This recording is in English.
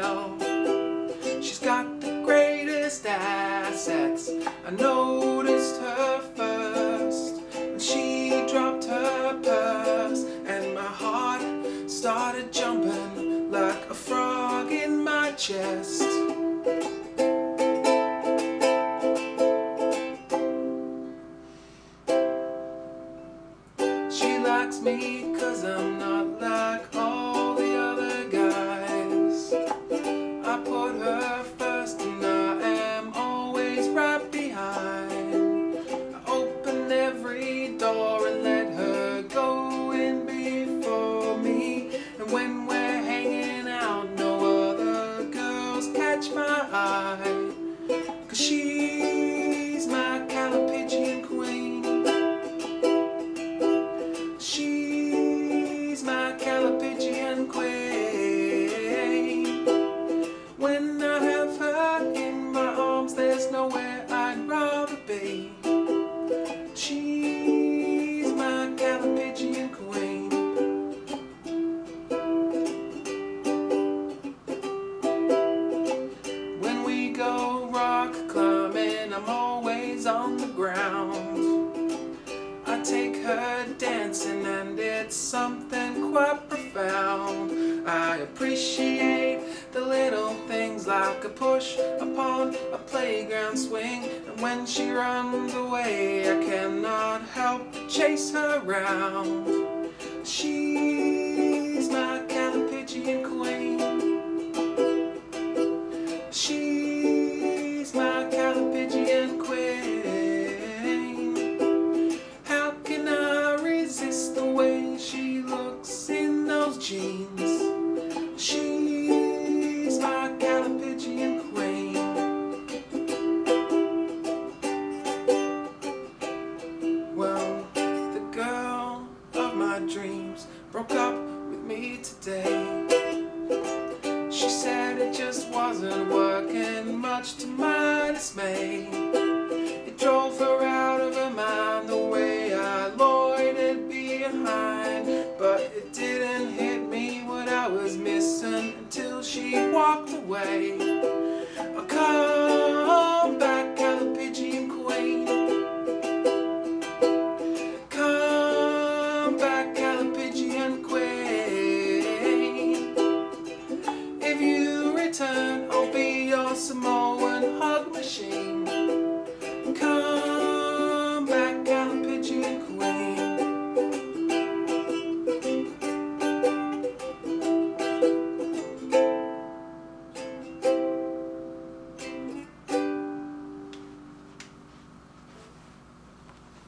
well. She's got the greatest assets. I noticed her first when she dropped her purse, and my heart started jumping like a frog in my chest. She likes me 'cause I'm not like all the other guys. I put her first and I am always right behind. I open every door and let her go in before me. And when we're hanging out, no other girls catch my eye, 'cause she's my Callipygian Queen. Callipygian Queen. When I have her in my arms, there's nowhere I'd rather be. She's my Callipygian Queen. When we go rock climbing, I'm always on the ground. I take her dancing and it's something quite profound. I appreciate the little things like a push upon a playground swing. And when she runs away, I cannot help but chase her round. She's my Callipygian Queen. She's my Callipygian Queen. Jeans. She's my Callipygian Queen. Well, the girl of my dreams broke up with me today. She said it just wasn't working, much to my dismay. It drove her out of her mind the way I loitered behind, but it didn't hit what I was missing until she walked away. I'll come back, Callipygian Queen. Come back, Callipygian Queen. If you return, I'll be your Samoan hug machine.